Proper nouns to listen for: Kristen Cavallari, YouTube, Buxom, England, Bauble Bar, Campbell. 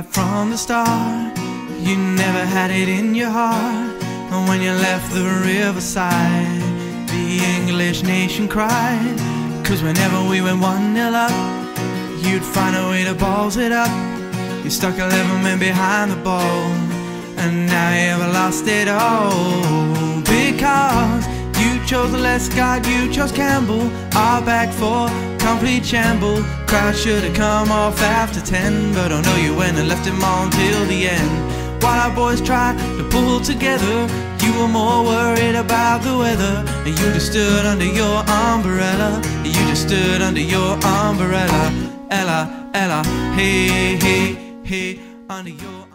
right from the start. You never had it in your heart. And when you left the riverside, the English nation cried. 'Cause whenever we went 1-0 up, you'd find a way to balls it up. You stuck 11 men behind the ball, and now you have lost it all. Because you chose the less God, you chose Campbell. Our back four, complete shamble. Crowd should have come off after 10, but I know you went and left him on till the end. While our boys tried to pull together, you were more worried about the weather. And you just stood under your umbrella. You just stood under your umbrella. Ella, Ella, hey, hey, hey, under your umbrella.